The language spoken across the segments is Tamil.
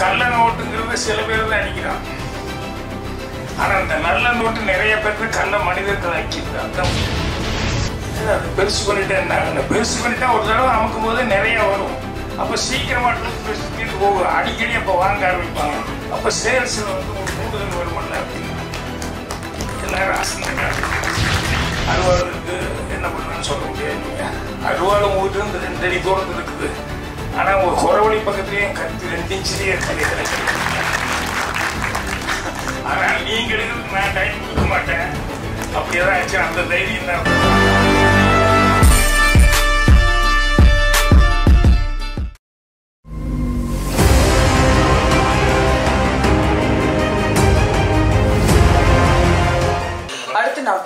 கள்ள நோட்டுங்கிறது சில பேர் தான் அடிக்கிறாங்க. ஆனால் அந்த நல்ல நோட்டு நிறைய பேருக்கு கள்ள மனிதர்கள் அடிக்கிறது. அதான் அது பெருசு பண்ணிட்டேன். பெருசு பண்ணிட்டா ஒரு தடவை அமுக்கும் போது நிறைய வரும். அப்போ சீக்கிரமாக பெருசுக்கிட்டு போகும். அடிக்கடி அப்போ வாங்க ஆரம்பிப்பாங்க. அப்போ சேல்ஸில் வந்து ஒரு கூடுதல் வருமானம் அப்படின்னா எல்லாரும் அறுவாளுக்கு என்ன பண்ணுறேன்னு சொல்ல முடியாது. அறுவாளும் ஊற்றுருந்து 2 அடி தூரத்தில் இருக்குது. ஆனால் ஒரு குறவழி பக்கத்துலேயும் கருத்து 2 இன்ச்சிலேயே இருக்குது. ஆனால் நீங்களுக்கு நான் டைம் கொடுக்க மாட்டேன். அப்படி ஏதாச்சு அந்த தைரியம் தான்.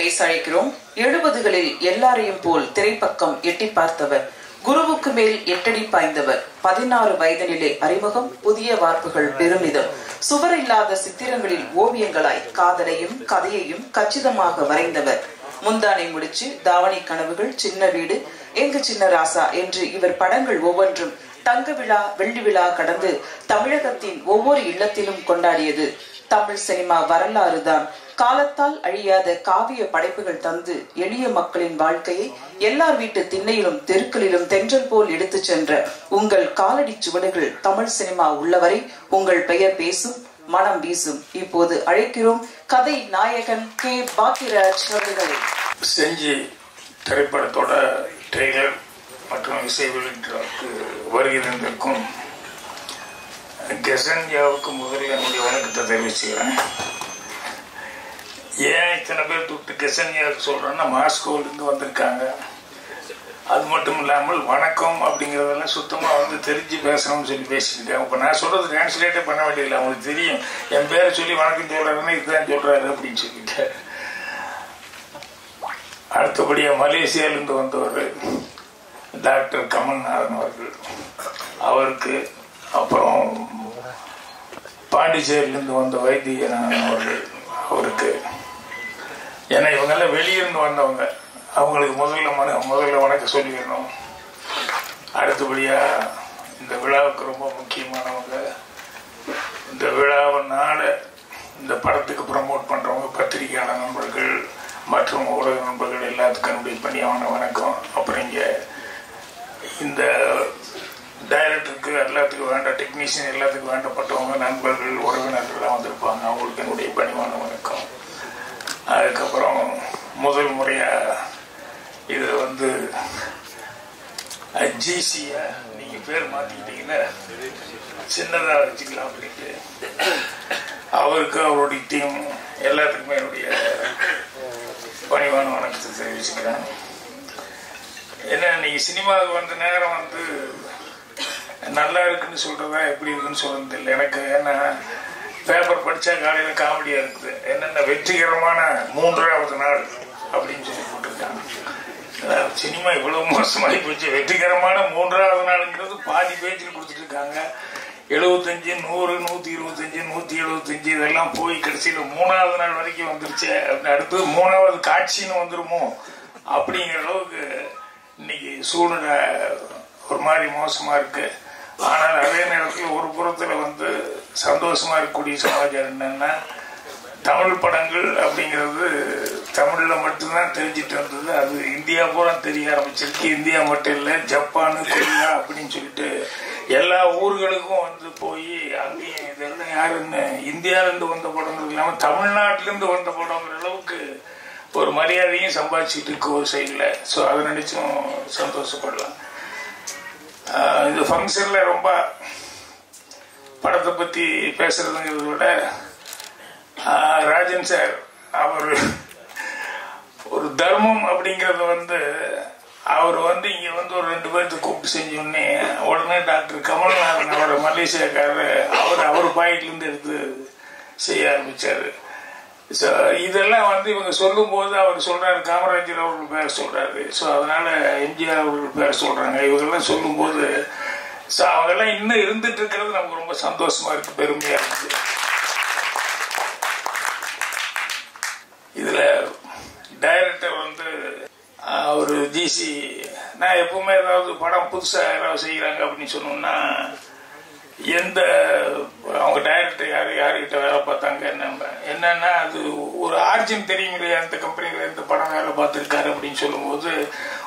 பேச அழைக்கிறோம் 70களில் எல்லாரையும் போல் திரைப்பக்கம் எட்டி பார்த்தவர், குருவுக்கு மேல் எட்டடி பாய்ந்தவர், 16 வயதினிலே அறிமுகம், புதிய வார்ப்புகள் பெருமிதம், சுவர் இல்லாத சித்திரங்களில் ஓவியங்களாய் காதலையும் கதையையும் கச்சிதமாக வரைந்தவர், முந்தானை முடிச்சு, தாவணி கனவுகள், சின்ன வீடு, எங்கு சின்ன ராசா என்று இவர் படங்கள் ஒவ்வொன்றும் தங்க விழா வெள்ளி விழா கடந்து தமிழகத்தின் ஒவ்வொரு இல்லத்திலும் கொண்டாடியது தமிழ் சினிமா வரலாறு தான். காலத்தால் அழியாத காவிய படைப்புகள் தந்து எளிய மக்களின் வாழ்க்கையை எல்லார் வீட்டு திண்ணையிலும் தெருக்களிலும் தென்றல் போல் எடுத்து சென்ற உங்கள் காலடி சுவடுகள் தமிழ் சினிமா உள்ளவரை உங்கள் பெயர் பேசும், மனம் வீசும். இப்போது அழைக்கிறோம் கதை நாயகன் கே. பாக்கியராஜ் அவர்களை. செஞ்சி திரைப்படத்தோட ட்ரெய்லர் மற்றும் இசை வெளியீட்டிற்கு வருகிறதற்கும் கெசன்யாவுக்கு முதலில் என்னுடைய வணக்கத்தை தெரிவிச்சுக்கிறேன். ஏன் இத்தனை பேர் துட்டு கெசன்யாவுக்கு சொல்கிறோன்னா மாஸ்கோவிலேருந்து வந்திருக்காங்க. அது மட்டும் இல்லாமல் வணக்கம் அப்படிங்கிறதெல்லாம் சுத்தமாக வந்து தெரிஞ்சு பேசணும்னு சொல்லி பேசிக்கிட்டேன். இப்போ நான் சொல்கிறது டிரான்ஸ்லேட்டே பண்ண வேண்டியதில்லை, அவங்களுக்கு தெரியும். என் பேரை சொல்லி வணக்கம் சொல்கிறாருன்னா இதுதான் சொல்கிறாரு அப்படின்னு சொல்லிட்டு. அடுத்தபடியாக மலேசியாவிலேருந்து வந்தவர் டாக்டர் கமல்நாதன் அவர்கள், அவருக்கு அப்புறம் பாண்டிச்சேரியிலேருந்து வந்த வைத்தியநாதன் அவர்கள், அவருக்கு ஏன்னா இவங்கெல்லாம் வெளியிருந்து வந்தவங்க. அவங்களுக்கு முதல்ல வணக்கம் சொல்லிக்கணும். அடுத்தபடியாக இந்த விழாவுக்கு ரொம்ப முக்கியமானவங்க, இந்த விழாவினால இந்த படத்துக்கு ப்ரமோட் பண்ணுறவங்க, பத்திரிகையாளர் நண்பர்கள் மற்றும் ஊடக நண்பர்கள் எல்லாத்துக்கும் என்னுடைய பணியான வணக்கம். அப்புறம் இங்கே இந்த டைரக்டருக்கு எல்லாத்துக்கும் வேண்ட டெக்னீஷியன் எல்லாத்துக்கும் வேண்டப்பட்டவங்க, நண்பர்கள், உறவினர்கள்லாம் வந்திருப்பாங்க. அவங்களுக்கு என்னுடைய பணிவான வணக்கம். அதுக்கப்புறம் முதல் முறையாக இது வந்து ஜிசியை நீங்கள் பேர் மாற்றிக்கிட்டீங்கன்னா சின்னதாக வச்சுக்கலாம் அப்படின்ட்டு அவருக்கு அவருடைய டீம் எல்லாத்துக்குமே என்னுடைய பணிவான வணக்கத்தை தெரிவிச்சுக்கிறேன். ஏன்னா இன்னைக்கு சினிமாவுக்கு வந்த நேரம் வந்து நல்லா இருக்குன்னு சொல்கிறதா எப்படி இருக்குன்னு சொல்கிறது இல்லை எனக்கு. ஏன்னா பேப்பர் படித்தா காலையில் காமெடியாக இருக்குது, என்னென்ன வெற்றிகரமான 3வது நாள் அப்படின்னு சொல்லி போட்டிருக்காங்க. சினிமா இவ்வளோ மோசமாகி போச்சு. வெற்றிகரமான 3வது நாளுங்கிறது பாதி பேஜில் கொடுத்துட்ருக்காங்க. 75, 100, 125, 175 இதெல்லாம் போய் கடைசியில் 3வது நாள் வரைக்கும் வந்துருச்சு. அடுத்து 3வது காட்சின்னு வந்துடுமோ அப்படிங்கிற அளவுக்கு இன்னைக்கு சூழ்நிலை ஒரு மாதிரி மோசமாக இருக்குது. ஆனால் அதே நேரத்தில் ஒரு புறத்தில் வந்து சந்தோஷமாக இருக்கக்கூடிய சமாச்சாரம் என்னென்னா, தமிழ் படங்கள் அப்படிங்கிறது தமிழில் மட்டும்தான் தெரிஞ்சிட்டு இருந்தது. அது இந்தியா பூரா தெரிய ஆரம்பிச்சிருக்கு. இந்தியா மட்டும் இல்லை, ஜப்பானு, கொரியா அப்படின்னு சொல்லிட்டு எல்லா ஊர்களுக்கும் வந்து போய் அங்கேயும் இதெல்லாம் யாருன்னு இந்தியாவிலேருந்து வந்த படங்கள் இல்லாமல் தமிழ்நாட்டிலேருந்து வந்த படங்கிற அளவுக்கு ஒரு மரியாதையும் சம்பாதிச்சுட்டு இருக்கு ஒரு சைடில். ஸோ அதை நினச்சும் சந்தோஷப்படலாம். இந்த ஃபங்க்ஷனில் ரொம்ப படத்தை பற்றி பேசுகிறதுங்கிறத விட ராஜன் சார் அவர் ஒரு தர்மம் அப்படிங்கிறத வந்து அவர் வந்து இங்கே வந்து ஒரு 2 பேர்த்து கூப்பிட்டு செஞ்சோடனே உடனே டாக்டர் கமல்நாதன் அவரை மலேசியாக்காரர் அவர் பாயிட்லேருந்து எடுத்து செய்ய ஆரம்பித்தார். ஸோ இதெல்லாம் வந்து இவங்க சொல்லும்போது அவர் சொல்கிறாரு, காமராஜர் அவர்கள் பேர் சொல்கிறாரு, ஸோ அதனால் எம்ஜிஆர் அவர்கள் பேர் சொல்கிறாங்க. இவங்கெல்லாம் சொல்லும்போது ஸோ அவங்கெல்லாம் இன்னும் இருந்துட்டு இருக்கிறது நமக்கு ரொம்ப சந்தோஷமாக இருக்குது, பெருமையாக இருக்குது. இதில் டைரக்டர் வந்து ஒரு ஜிசி, நான் எப்பவுமே ஏதாவது படம் புதுசாக யாராவது செய்கிறாங்க அப்படின்னு சொன்னோம்னா எந்த அவங்க டைரக்டர் யார் யார்கிட்ட வேலை பார்த்தாங்க என்னன்னா அது ஒரு ஆர்ஜின் தெரியுங்களே, அந்த கம்பெனியில் எந்த படம் வேலை பார்த்துருக்காரு அப்படின்னு சொல்லும்போது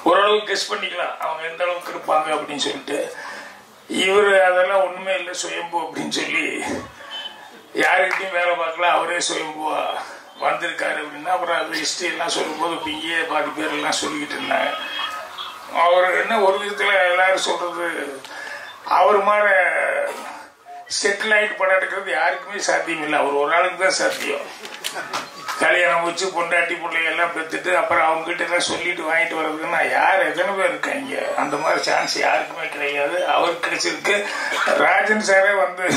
ஓரளவுக்கு கெஸ் பண்ணிக்கலாம் அவங்க எந்த அளவுக்கு இருப்பாங்க அப்படின்னு சொல்லிட்டு. இவர் அதெல்லாம் ஒன்றுமே இல்லை சுயம்பு அப்படின்னு சொல்லி யார்கிட்டையும் வேலை பார்க்கலாம், அவரே சுயம்புவா வந்திருக்காரு அப்படின்னா. அப்புறம் அது ஹிஸ்ட்ரி எல்லாம் சொல்லும்போது இப்போ இங்கேயே பாதி பேரெல்லாம் சொல்லிக்கிட்டு இருந்தாங்க. அவர் என்ன ஒரு விதத்தில் எல்லாரும் சொல்கிறது அவர் மாதிரி செட்டிலாயிட்டு படம் எடுக்கிறது யாருக்குமே சாத்தியம் இல்லை, அவர் ஒரு ஆளுக்கு தான் சாத்தியம். கல்யாணம் வச்சு பொண்டாட்டி பிள்ளைகள்லாம் பெற்றுட்டு அப்புறம் அவங்ககிட்ட எல்லாம் சொல்லிட்டு வாங்கிட்டு வர்றதுக்குன்னா யார் எத்தனை பேர் இருக்காங்க, அந்த மாதிரி சான்ஸ் யாருக்குமே கிடையாது. அவருக்கு கிடைச்சிருக்கு. ராஜன் சாரே வந்து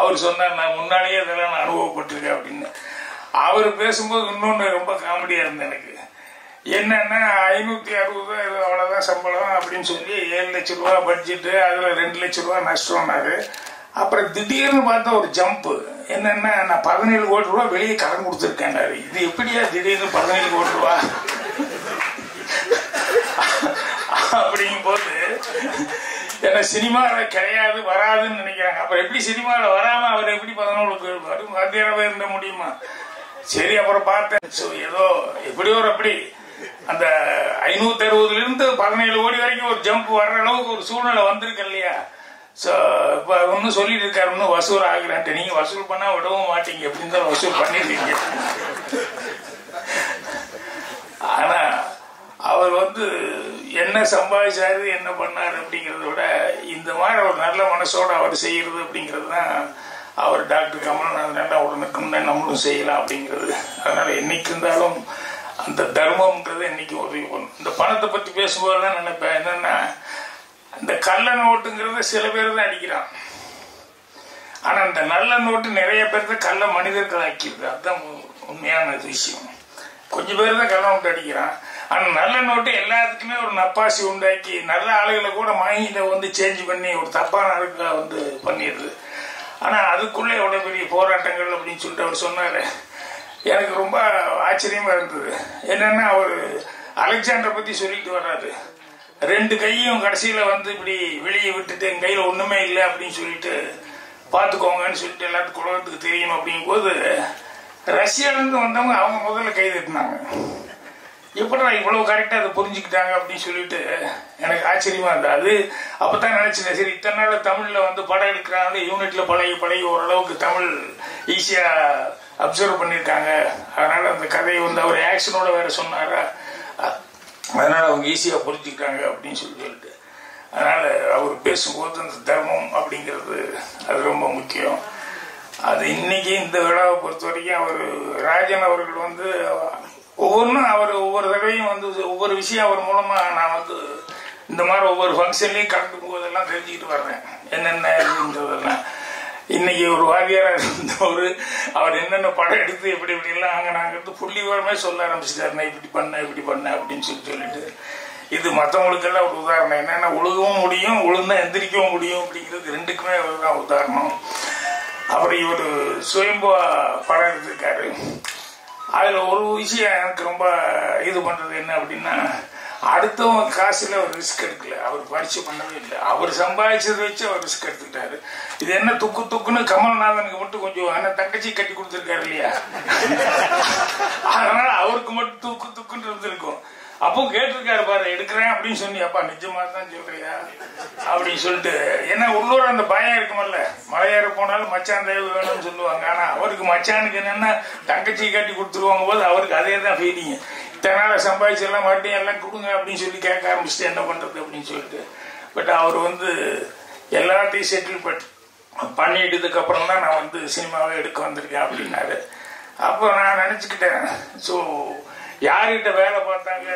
அவர் சொன்னார் நான் முன்னாலேயே இதெல்லாம் நான் அனுபவப்பட்டிருக்கேன் அப்படின்னு. அவர் பேசும்போது இன்னொன்று ரொம்ப காமெடியாக இருந்தது எனக்கு என்னன்னா, 560 இது அவ்வளோதான் சம்பளம் அப்படின்னு சொல்லி 7 லட்ச ரூபா பட்ஜெட்டு, அதில் 2 லட்ச ரூபா நஷ்டம்னாரு. அப்புறம் திடீர்னு பார்த்தா ஒரு ஜம்ப்பு என்னன்னா, நான் 17 கோடி ரூபா வெளியே கடன் கொடுத்துருக்கேன்னாரு. இது எப்படியா திடீர்னு 17 கோடி ரூபா அப்படிங்கும்போது ஏன்னா சினிமாவில் கிடையாது வராதுன்னு நினைக்கிறாங்க. அப்புறம் எப்படி சினிமாவில் வராமல் அவர் எப்படி 17 கோடி மத்தியானவே இருந்த முடியுமா? சரி அப்புறம் பார்த்தேன் ஏதோ எப்படியோ ஒரு அப்படி அந்த 560லேருந்து 17 கோடி வரைக்கும் ஒரு ஜம்ப் வர்ற அளவுக்கு ஒரு சூழ்நிலை வந்திருக்கு இல்லையா. ஸோ இப்போ ஒன்றும் சொல்லிட்டு இருக்காரு ஒன்றும் வசூல் ஆகுறான்ட்டு. நீங்கள் வசூல் பண்ணால் விடவும் மாட்டீங்க அப்படின்னு தான் வசூல் பண்ணிடுறீங்க. ஆனால் அவர் வந்து என்ன சம்பாதிச்சாரு என்ன பண்ணார் அப்படிங்கிறத விட இந்த மாதிரி ஒரு நல்ல மனசோடு அவர் செய்கிறது அப்படிங்கிறது தான் அவர் டாக்டர் கமலநாதன் உடனுக்கு முன்னே நம்மளும் செய்யலாம் அப்படிங்கிறது. அதனால் என்னைக்கு இருந்தாலும் அந்த தர்மம்ங்கிறது இன்னைக்கு உதவி பண்ணும். இந்த பணத்தை பற்றி பேசும்போதெல்லாம் நினைப்பேன் என்னென்னா, இந்த கள்ள நோட்டுங்கிறத சில பேர் தான் அடிக்கிறான், ஆனால் இந்த நல்ல நோட்டு நிறைய பேர் தான் கள்ள மனிதர்கள் ஆக்கிடுது. அதுதான் உண்மையான விஷயம். கொஞ்சம் பேர் தான் கள்ள நோட்டு அடிக்கிறான், ஆனால் நல்ல நோட்டு எல்லாத்துக்குமே ஒரு நப்பாசி உண்டாக்கி நல்ல ஆளுகளை கூட மாயில வந்து சேஞ்ச் பண்ணி ஒரு தப்பான ஆளுகளை வந்து பண்ணிடுது. ஆனால் அதுக்குள்ளே எவ்வளோ பெரிய போராட்டங்கள் அப்படின்னு சொல்லிட்டு அவர் சொன்னார். எனக்கு ரொம்ப ஆச்சரியமாக இருந்தது என்னென்னா, அவர் அலெக்சாண்டரை பற்றி சொல்லிட்டு வர்றாரு. 2 கையும் கடைசியில் வந்து இப்படி வெளியே விட்டுட்டு என் கையில் ஒன்றுமே இல்லை அப்படின்னு சொல்லிட்டு பார்த்துக்கோங்கன்னு சொல்லிட்டு எல்லாத்துக்கும் உலகத்துக்கு தெரியும் அப்படிங்கும்போது ரஷ்யாவிலேருந்து வந்தவங்க அவங்க முதல்ல கை தட்டினாங்க. எப்படி நான் இவ்வளோ கரெக்டாக அதை புரிஞ்சுக்கிட்டாங்க அப்படின்னு சொல்லிட்டு எனக்கு ஆச்சரியமாக இருந்தது. அது அப்போ தான் நினச்சிட்டேன், சரி இத்தனை நாள் தமிழில் வந்து படம் எடுக்கிறாங்க யூனிட்டில் பழகி ஓரளவுக்கு தமிழ் ஈஸியாக அப்சர்வ் பண்ணியிருக்காங்க. அதனால் அந்த கதையை வந்து அவர் ஆக்ஷனோட வேறு சொன்னாரா, அதனால் அவங்க ஈஸியாக புரிஞ்சுக்கிட்டாங்க அப்படின்னு சொல்லிட்டு. அதனால் அவர் பேசும்போது அந்த தர்மம் அப்படிங்கிறது அது ரொம்ப முக்கியம். அது இன்றைக்கி இந்த விழாவை பொறுத்த வரைக்கும் அவர் ராஜன் அவர்கள் வந்து ஒவ்வொன்றும் அவர் ஒவ்வொரு தடவையும் வந்து ஒவ்வொரு விஷயம் அவர் மூலமாக நான் வந்து இந்த மாதிரி ஒவ்வொரு ஃபங்க்ஷன்லேயும் கலந்துக்கும் போதெல்லாம் தெரிஞ்சுக்கிட்டு வர்றேன் என்னென்ன அப்படின்றதெல்லாம். இன்னைக்கு ஒரு வாரியாராக இருந்தவர் அவர் என்னென்ன படம் எடுத்து எப்படி இப்படிலாம் அங்கே நாங்கள் எடுத்து புள்ளி விவரமே சொல்ல ஆரம்பிச்சிட்டாருண்ணா, இப்படி பண்ண அப்படின்னு சொல்லிட்டு. இது மற்றவங்களுக்கெல்லாம் ஒரு உதாரணம் என்னென்னா, உழுகவும் முடியும், உழுந்தா எந்திரிக்கவும் முடியும் அப்படிங்கிறது ரெண்டுக்குமே அவர் தான் உதாரணம். அப்புறம் இவர் சுயம்பா படம் எடுத்திருக்காரு. அதில் ஒரு விஷயம் எனக்கு ரொம்ப இது பண்ணுறது என்ன அப்படின்னா, அடுத்தவங்க காசில் அவர் ரிஸ்க் எடுக்கல, அவர் பரிசு பண்ணவே இல்லை, அவர் சம்பாதிச்சதை வச்சு அவர் ரிஸ்க் எடுத்துக்கிட்டாரு. இது என்ன துக்குன்னு கமல்நாதனுக்கு மட்டும் கொஞ்சம் என்ன தங்கச்சி கட்டி கொடுத்துருக்காரு இல்லையா, அதனால அவருக்கு மட்டும் துக்குன்னு இருந்திருக்கும். அப்போ கேட்டிருக்காரு பாரு எடுக்கிறேன் அப்படின்னு சொன்னி, அப்பா நிஜமாக தான் சொல்றியா அப்படின்னு சொல்லிட்டு. ஏன்னா உள்ளூர அந்த பயம் இருக்குமல்ல, மலையார போனாலும் மச்சான் தேவை வேணும்னு சொல்லுவாங்க. ஆனால் அவருக்கு மச்சானுக்கு என்னென்னா தங்கச்சி கட்டி கொடுத்துருவாங்க போது அவருக்கு அதே தான் ஃபீலிங்கு. இத்தனால சம்பாதிச்சு எல்லாம் மறுபடியும் எல்லாம் கொடுங்க அப்படின்னு சொல்லி கேட்க ஆரம்பிச்சுட்டு என்ன பண்ணுறது அப்படின்னு சொல்லிட்டு. பட் அவர் வந்து எல்லாத்தையும் செட்டில் பண்ணிட்டதுக்கப்புறம் தான் நான் வந்து சினிமாவை எடுக்க வந்திருக்கேன் அப்படின்னாரு. அப்போ நான் நினச்சிக்கிட்டேன், ஸோ யார்கிட்ட வேலை பார்த்தாங்க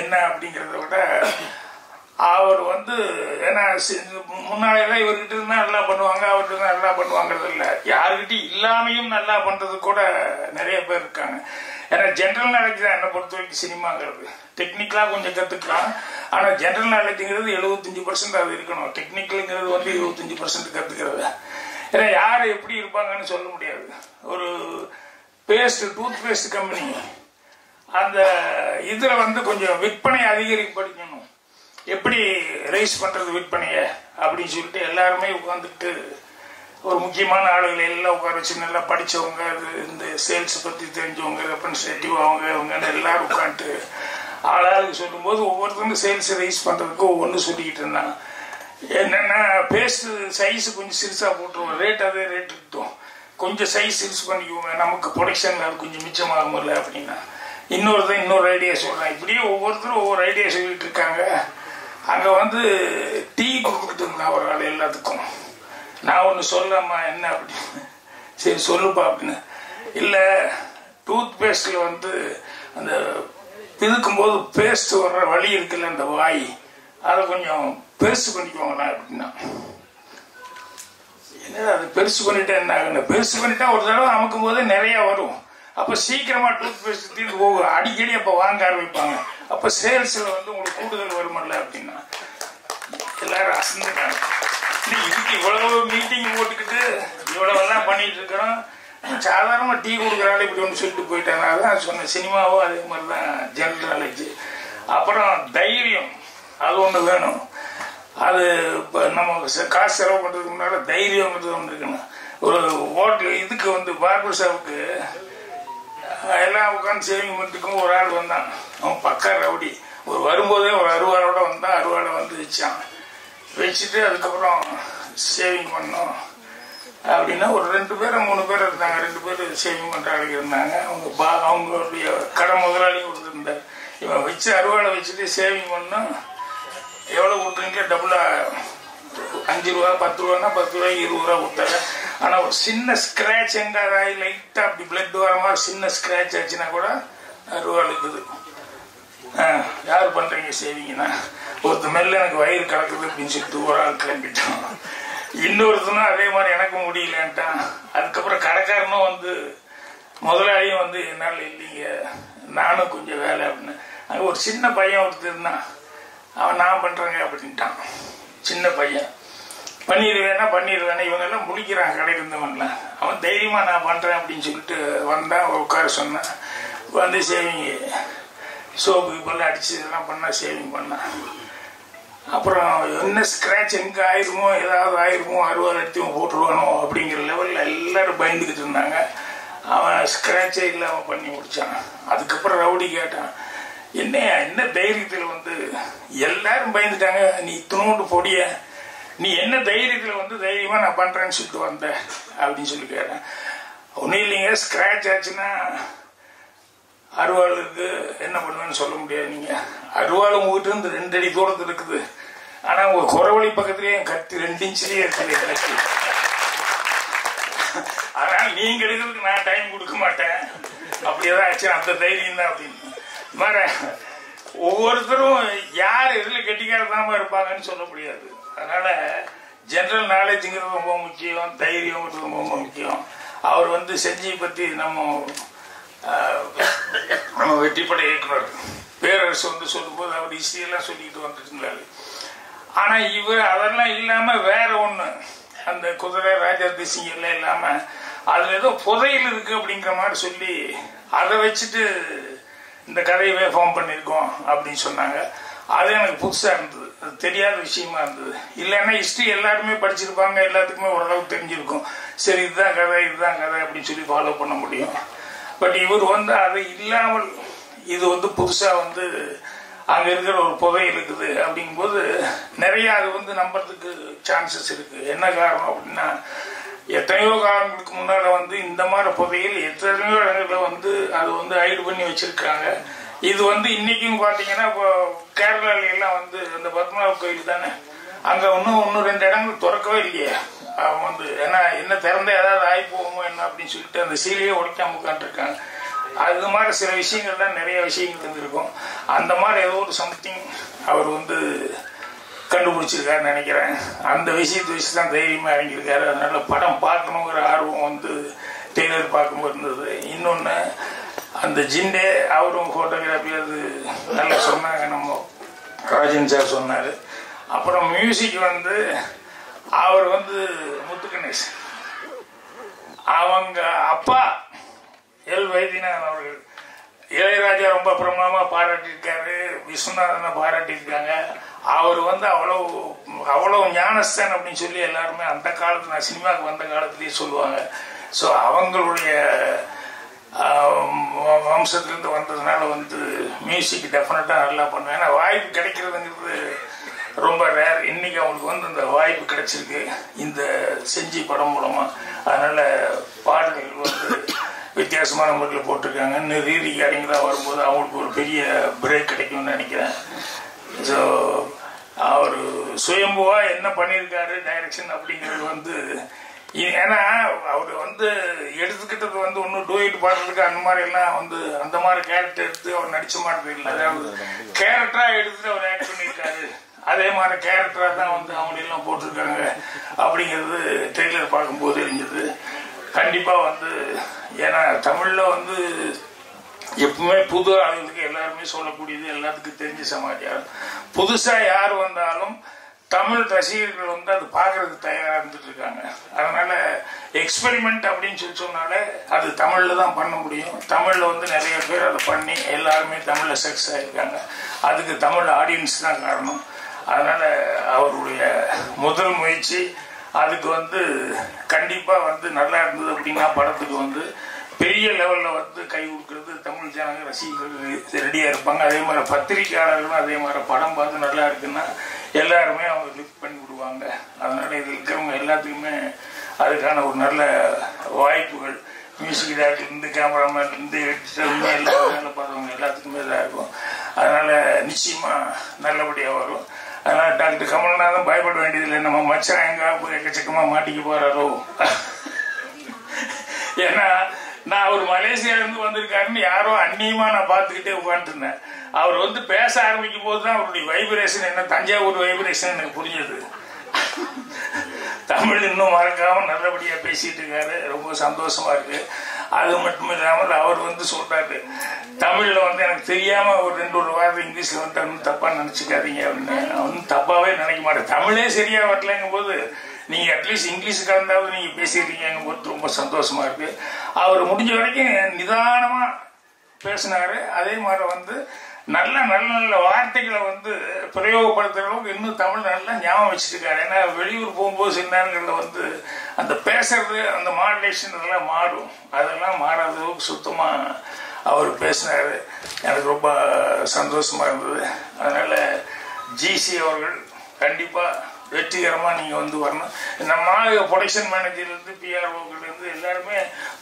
என்ன அப்படிங்கிறத விட அவர் வந்து ஏன்னா முன்னாடியெல்லாம் இவர்கிட்ட இருந்தால் நல்லா பண்ணுவாங்க, அவர்கிட்ட இருந்தால் நல்லா பண்ணுவாங்கிறது இல்லை, யாருக்கிட்ட இல்லாமையும் நல்லா பண்ணுறது கூட நிறைய பேர் இருக்காங்க. ஏன்னா ஜென்ரல் நாலேஜ் தான் என்னை பொறுத்த வரைக்கும் சினிமாங்கிறது. டெக்னிக்கலாக கொஞ்சம் கற்றுக்கலாம், ஆனால் ஜென்ரல் நாலேஜுங்கிறது 75% அது இருக்கணும், டெக்னிக்கலுங்கிறது வந்து 25% கற்றுக்கிறது. ஏன்னா யார் எப்படி இருப்பாங்கன்னு சொல்ல முடியாது. ஒரு டூத் பேஸ்ட் கம்பெனி அந்த இதில் வந்து கொஞ்சம் விற்பனை அதிகரிக்கணும், எப்படி ரைஸ் பண்ணுறது விற்பனையை அப்படின்னு சொல்லிட்டு எல்லாருமே உட்காந்துட்டு ஒரு முக்கியமான ஆளுகளை எல்லாம் உட்கார வச்சு நல்லா படித்தவங்க இந்த சேல்ஸ் பற்றி தெரிஞ்சவங்க ரெப்ரன்சேட்டிவ் அவங்க இவங்கன்னு எல்லாரும் உட்காந்துட்டு ஆளாளுக்கு சொல்லும்போது ஒவ்வொருத்தரும் சேல்ஸ் ரைஸ் பண்ணுறதுக்கு ஒவ்வொன்று சொல்லிக்கிட்டு இருந்தாங்க. என்னென்னா பேஸ்ட்டு சைஸு கொஞ்சம் சிறுசாக போட்டுருவோம், ரேட் அதே ரேட் இருக்கட்டும், கொஞ்சம் சைஸ் சிறுசு பண்ணிக்குவோங்க, நமக்கு ப்ரொடக்ஷன் அது கொஞ்சம் மிச்சமாகும்ல அப்படின்னா இன்னொருத்தன் இன்னொரு ஐடியா சொல்கிறான். இப்படியே ஒவ்வொருத்தரும் ஒவ்வொரு ஐடியா சொல்லிகிட்டு இருக்காங்க. அங்கே வந்து டீ கொடுத்துட்டு இருந்தான் ஒரு ஆள் எல்லாத்துக்கும். நான் ஒன்று சொல்லலாமா என்ன அப்படின்னு, சரி சொல்லுப்பா அப்படின்னு. இல்லை, டூத் பேஸ்டில் வந்து அந்த பிதுக்கும்போது பேஸ்ட் வர்ற வழி இருக்குல்ல அந்த வாய், அதை கொஞ்சம் பெருசு பண்ணிக்குவாங்களா அப்படின்னா, என்னது அது பெருசு பண்ணிட்டா என்ன ஆகுன்னு, பெருசு பண்ணிட்டா ஒரு தடவை அமுக்கும் போது நிறையா வரும், அப்போ சீக்கிரமாக டூத் பேஸ்ட் தீர்ந்து போகும், அடிக்கடி அப்போ வாங்க ஆரம்பிப்பாங்க, அப்போ சேல்ஸில் வந்து உங்களுக்கு கூடுதல் வருமில்ல அப்படின்னா எல்லாரும் அசந்துட்டாங்க. இதுக்கு இவ்வளவு மீட்டிங் போட்டுக்கிட்டு இவ்வளவெல்லாம் பண்ணிகிட்டு இருக்கிறோம், சாதாரணமாக டீ கொடுக்குறாலும் இப்படி ஒன்று சொல்லிட்டு போயிட்டாங்க. அதுதான் சொன்னேன், சினிமாவோ அதே மாதிரி தான் ஜென்ரல் நாலேஜ். அப்புறம் தைரியம் அது ஒன்று வேணும். அது இப்போ நம்ம காசு செலவு பண்ணுறதுக்கு முன்னால் தைரியங்கிறது ஒன்று இருக்குன்னு ஒரு ஹோட்டல் இதுக்கு வந்து பார்பர் ஷாப்புக்கு எல்லாம் உட்காந்து சேவிங் பண்ணிட்டுக்கும் ஒரு ஆள் வந்தான். அவன் பக்கா ரவுடி, ஒரு வரும்போதே ஒரு அறுவாளோட வந்தான், அறுவாளை வந்து வச்சான், வச்சுட்டு அதுக்கப்புறம் சேவிங் பண்ணோம் அப்படின்னா ஒரு 2 பேர் 3 பேர் இருந்தாங்க, 2 பேர் சேவிங் பண்ணுறாங்க இருந்தாங்க. அவங்க அவங்களுடைய கடை முதலாளியும் கொடுத்துருந்தார். இவன் வச்சு அறுவாளை வச்சுட்டு சேவிங் பண்ணோம், எவ்வளோ கொடுத்துருங்க டபுளாக 5 ரூபா 10 ரூபான்னா 10 ரூபாய்க்கு 20 ரூபா கொடுத்தாங்க. ஆனால் ஒரு சின்ன ஸ்க்ராட்ச் எங்கே ஆகி லைட்டாக அப்படி பிளட் வர மாதிரி சின்ன ஸ்க்ராட்ச் ஆச்சுன்னா கூட 6 ரூபா இருக்குது. யார் பண்ணுறீங்க சேவிங்கன்னா, ஒருத்த மேல எனக்கு வயிறு கலக்குது அப்படின்னு சொல்லிட்டு ஒரு ஆள் கிளம்பிட்டான். இன்னொருத்தனா அதே மாதிரி எனக்கும் முடியலன்ட்டான். அதுக்கப்புறம் கடைக்காரனும் வந்து முதலாளியும் வந்து என்னால் இல்லைங்க நானும் கொஞ்சம் வேலை அப்படின்னு. அங்கே ஒரு சின்ன பையன் ஒருத்தருந்தான், அவன் நான் பண்ணுறேங்க அப்படின்ட்டான். சின்ன பையன் பண்ணிடுவேன்னா இவங்கெல்லாம் முடிக்கிறான் கடையில் இருந்தவன்லாம். அவன் தைரியமாக நான் பண்ணுறேன் அப்படின்னு சொல்லிட்டு வந்தான், உட்கார சொன்னான், வந்து சேவிங்கு சோப்பு இப்பெல்லாம் அடிச்சு இதெல்லாம் பண்ணால் சேவிங் பண்ணான். அப்புறம் என்ன ஸ்க்ராட்ச் எங்கே ஆயிருமோ ஏதாவது ஆயிருமோ 60 லட்சம் போட்டுருவானோ அப்படிங்கிற லெவலில் எல்லாரும் பயந்துக்கிட்டு இருந்தாங்க. அவன் ஸ்க்ராட்சே இல்லாமல் பண்ணி முடித்தான். அதுக்கப்புறம் ரவுடி கேட்டான், என்ன தைரியத்தில் வந்து எல்லாரும் பயந்துட்டாங்க, நீ இத்தனோண்டு பொடிய நீ என்ன தைரியத்தில் வந்து தைரியமாக நான் பண்ணுறேன்னு சொல்லிட்டு வந்தேன் அப்படின்னு சொல்லி கேட்டேன். ஒன்றும் இல்லைங்க, ஸ்க்ராட்ச் ஆச்சுன்னா அறுவாளுக்கு என்ன பண்ணுவேன்னு சொல்ல முடியாது, நீங்கள் அறுவாள் உங்ககிட்ட இருந்து 2 அடி தூரத்தில் இருக்குது, ஆனால் உங்கள் குறவழி பக்கத்துலேயே என் கத்தி 2 இன்ச்சிலேயே இருக்குது கத்தி, அதனால் நீங்கள் எடுக்கிறதுக்கு நான் டைம் கொடுக்க மாட்டேன், அப்படி எதாவது ஆச்சு அந்த தைரியம் தான் அப்படின்னு. மாற ஒவ்வொருத்தரும் யார் எதில் கெட்டிக்காரதாம இருப்பாங்கன்னு சொல்ல முடியாது. அதனால ஜென்ரல் நாலேஜுங்கிறது ரொம்ப முக்கியம், தைரியங்கிறது ரொம்ப ரொம்ப முக்கியம். அவர் வந்து செஞ்சியை பற்றி நம்ம வெற்றிப்பட இயக்குனர் பேரரசு வந்து சொல்லும்போது அவர் இசையெல்லாம் சொல்லிக்கிட்டு வந்துட்டு இருந்தாரு. ஆனால் இவர் அதெல்லாம் இல்லாமல் வேற ஒன்று, அந்த குதிரை ராஜா தேசிங் எல்லாம் இல்லாமல் அதில் ஏதோ புதையில் இருக்குது அப்படிங்கிற மாதிரி சொல்லி அதை வச்சுட்டு இந்த கதையவே ஃபார்ம் பண்ணியிருக்கோம் அப்படின்னு சொன்னாங்க. அது எனக்கு புதுசாக இருந்தது, அது தெரியாத விஷயமா இருந்தது. இல்லைன்னா ஹிஸ்ட்ரி எல்லாருமே படிச்சிருப்பாங்க, எல்லாத்துக்குமே ஓரளவுக்கு தெரிஞ்சிருக்கும், சரி இதுதான் கதை அப்படின்னு சொல்லி ஃபாலோ பண்ண முடியும். பட் இவர் வந்து அது இல்லாமல் இது வந்து புதுசாக வந்து அங்கே இருக்கிற ஒரு புகையில் இருக்குது அப்படிங்கும்போது நிறையா அது வந்து நம்புறதுக்கு சான்சஸ் இருக்குது. என்ன காரணம் அப்படின்னா, எத்தனையோ காலங்களுக்கு முன்னால் வந்து இந்த மாதிரி புகையில் எத்தனையோ இடங்களில் வந்து அது வந்து ஐடு பண்ணி வச்சுருக்காங்க. இது வந்து இன்றைக்கும் பார்த்தீங்கன்னா இப்போ கேரளாவிலாம் வந்து அந்த பத்மநாப கோயில் தானே, அங்கே இன்னும் 2 இடங்கள் திறக்கவே இல்லையே. அவன் வந்து ஏன்னா என்ன திறந்த ஏதாவது ஆகி போகுமோ என்ன அப்படின்னு சொல்லிட்டு அந்த சீலையே உடைக்காம உட்காந்துருக்காங்க. அது மாதிரி சில விஷயங்கள் தான் நிறைய விஷயங்கள் இருந்திருக்கும். அந்த மாதிரி ஏதோ ஒரு சம்திங் அவர் வந்து கண்டுபிடிச்சிருக்காருன்னு நினைக்கிறேன். அந்த விஷயத்தை வச்சு தான் தைரியமாக இறங்கியிருக்காரு. அதனால படம் பார்க்கணுங்கிற ஆர்வம் வந்து டெய்லர் பார்க்கும்போது இருந்தது. இன்னொன்று அந்த ஜிண்டே அவரும் ஃபோட்டோகிராஃபி அது நல்லா சொன்னாங்க, நம்ம ராஜன் சார் சொன்னார். அப்புறம் மியூசிக் வந்து அவர் வந்து முத்துக்கணேஷ், அவங்க அப்பா எல் வைத்தியநாதன் அவர்கள் இளையராஜா ரொம்ப பிரமாணமா பாராட்டியிருக்காரு, விஸ்வநாதனை பாராட்டியிருக்காங்க. அவர் வந்து அவ்வளவு ஞானஸ்தான் அப்படின்னு சொல்லி எல்லாருமே அந்த காலத்துல, நான் சினிமாவுக்கு வந்த காலத்திலேயே சொல்லுவாங்க. ஸோ அவங்களுடைய வம்சத்துலேருந்து வந்ததுனால வந்து மியூசிக் டெஃபினட்டாக நல்லா பண்ணுவேன். ஏன்னா வாய்ப்பு கிடைக்கிறதுங்கிறது ரொம்ப ரேர். இன்னைக்கு அவங்களுக்கு வந்து அந்த வாய்ப்பு கிடைச்சிருக்கு இந்த செஞ்சி படம் மூலமாக. அதனால பாடல்கள் வந்து வித்தியாசமான முறையில் போட்டிருக்காங்க. இன்னும் ரீரிகாரிங்லாம் வரும்போது அவங்களுக்கு ஒரு பெரிய பிரேக் கிடைக்கும்னு நினைக்கிறேன். ஸோ அவர் சுயம்புவாக என்ன பண்ணியிருக்காரு டைரக்ஷன் அப்படிங்கிறது வந்து, ஏன்னா அவர் வந்து எடுத்துக்கிட்டது வந்து ஒன்றும் டூயிட் பாடுறதுக்கு அந்த மாதிரி எல்லாம் வந்து அந்த மாதிரி கேரக்டர் எடுத்து அவர் நடிச்ச மாதிரி இல்லை. அதாவது கேரக்டராக எடுத்துட்டு அவர் ஆக்ட் பண்ணியிருக்காரு, அதே மாதிரி கேரக்டராக தான் வந்து அவங்களெல்லாம் போட்டிருக்காங்க அப்படிங்கிறது ட்ரெய்லர் பார்க்கும்போது தெரிஞ்சது. கண்டிப்பாக வந்து ஏன்னா தமிழில் வந்து எப்பவுமே புது ஆளுகளுக்கு எல்லாருமே சொல்லக்கூடியது எல்லாத்துக்கும் தெரிஞ்ச சமாச்சாரம். புதுசாக யார் வந்தாலும் தமிழ் ரசிகர்கள் வந்து அது பார்க்கறதுக்கு தயாராக இருந்துட்டு இருக்காங்க. அதனால எக்ஸ்பெரிமெண்ட் அப்படின்னு சொல்லி சொன்னாலே அது தமிழில் தான் பண்ண முடியும். தமிழில் வந்து நிறைய பேர் அதை பண்ணி எல்லாருமே தமிழில் சக்ஸஸ் ஆகியிருக்காங்க. அதுக்கு தமிழ் ஆடியன்ஸ் தான் காரணம். அதனால அவருடைய முதல் முயற்சி அதுக்கு வந்து கண்டிப்பாக வந்து நல்லா இருந்தது அப்படின்னா படத்துக்கு வந்து பெரிய லெவலில் வந்து கை கொடுக்கறது தமிழ் ஜனங்க ரசிகர்கள் ரெடியாக இருப்பாங்க. அதே மாதிரி பத்திரிகையாளர்களும் அதே மாதிரி படம் பார்த்து நல்லா இருக்குன்னா எல்லாருமே அவங்க லிஃப்ட் பண்ணி விடுவாங்க. அதனால இதில் இருக்கிறவங்க எல்லாத்துக்குமே அதுக்கான ஒரு நல்ல வாய்ப்புகள், மியூசிக் டேரக்டர்லேருந்து கேமராமேன்லேருந்து எடிட்டர்லேருந்து எல்லாருமே பார்த்தவங்க எல்லாத்துக்குமே இதாக இருக்கும். அதனால நிச்சயமாக நல்லபடியாக வரும். அதனால் டாக்டர் கமல்நாதன் பயப்பட வேண்டியதில்லை. நம்ம மச்சான் எங்கே எக்கச்சக்கமாக மாட்டிக்க போகிறாரோ, ஏன்னா நான் அவர் மலேசியாவிலேருந்து வந்திருக்காருன்னு யாரோ அந்நியமாக நான் பார்த்துக்கிட்டே உட்காந்துருந்தேன். அவர் வந்து பேச ஆரம்பிக்கும் போது தான் அவருடைய வைப்ரேஷன் என்ன, தஞ்சாவூர் வைப்ரேஷன் எனக்கு புரிஞ்சது. தமிழ் இன்னும் மறக்காமல் நல்லபடியாக பேசிகிட்டு இருக்காரு, ரொம்ப சந்தோஷமாக இருக்குது. அது மட்டும் இல்லாமல் அவர் வந்து சொல்கிறாரு, தமிழில் வந்து எனக்கு தெரியாமல் ஒரு ரெண்டு ஒரு வார்த்தை இங்கிலீஷில் வந்து ஒன்றும் தப்பாக நினச்சிக்காதீங்க அப்படின்னு. ஒன்றும் தப்பாகவே நினைக்க மாட்டேன். தமிழே சரியாக வரலங்கும் போது நீங்கள் அட்லீஸ்ட் இங்கிலீஷ் கலந்தாவது நீங்கள் பேசியிருக்கீங்க போது ரொம்ப சந்தோஷமாக இருக்குது. அவர் முடிஞ்ச வரைக்கும் நிதானமாக பேசினார். அதே மாதிரி வந்து நல்ல நல்ல நல்ல வார்த்தைகளை வந்து பிரயோகப்படுத்துகிற அளவுக்கு இன்னும் தமிழ் நல்லா ஞாபகம் வச்சுருக்காரு. ஏன்னா வெளியூர் போகும்போது சில நேரங்களில் வந்து அந்த பேசுறது அந்த மாடுலேஷன் அதெல்லாம் மாறும். அதெல்லாம் மாறாதளவுக்கு சுத்தமாக அவர் பேசினார். எனக்கு ரொம்ப சந்தோஷமாக இருந்தது. அதனால் ஜிசி அவர்கள் கண்டிப்பாக வெற்றிகரமாக நீங்கள் வந்து வரணும். நம்ம ப்ரொடக்ஷன் மேனேஜர்லேருந்து பிஆர்ஓக்கிட்டேருந்து எல்லாருமே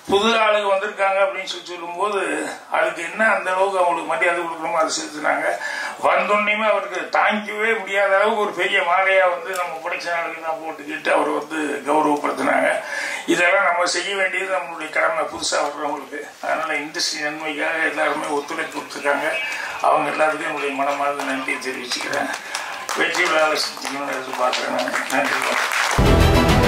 புது ஆளுக்கு வந்திருக்காங்க அப்படின்னு சொல்லி சொல்லும்போது அதுக்கு என்ன அந்த அளவுக்கு அவங்களுக்கு மரியாதை கொடுக்கணுமோ அதை செலுத்தினாங்க. வந்தோடனையுமே அவருக்கு தாங்கிக்கவே முடியாத அளவுக்கு ஒரு பெரிய மாலையாக வந்து நம்ம ப்ரொடக்ஷன் ஆளுக்கு தான் போட்டுக்கிட்டு அவர் வந்து கௌரவப்படுத்தினாங்க. இதெல்லாம் நம்ம செய்ய வேண்டியது நம்மளுடைய கடமை புதுசாக வர்றவங்களுக்கு. அதனால் இண்டஸ்ட்ரி நன்மைக்காக எல்லாருமே ஒத்துழைப்பு கொடுத்துருக்காங்க. அவங்க எல்லாத்துக்கும் என்னுடைய மனமார்ந்த நன்றியை தெரிவிச்சுக்கிறேன். வெற்றி விழாவில் பார்க்குறேன். நன்றி.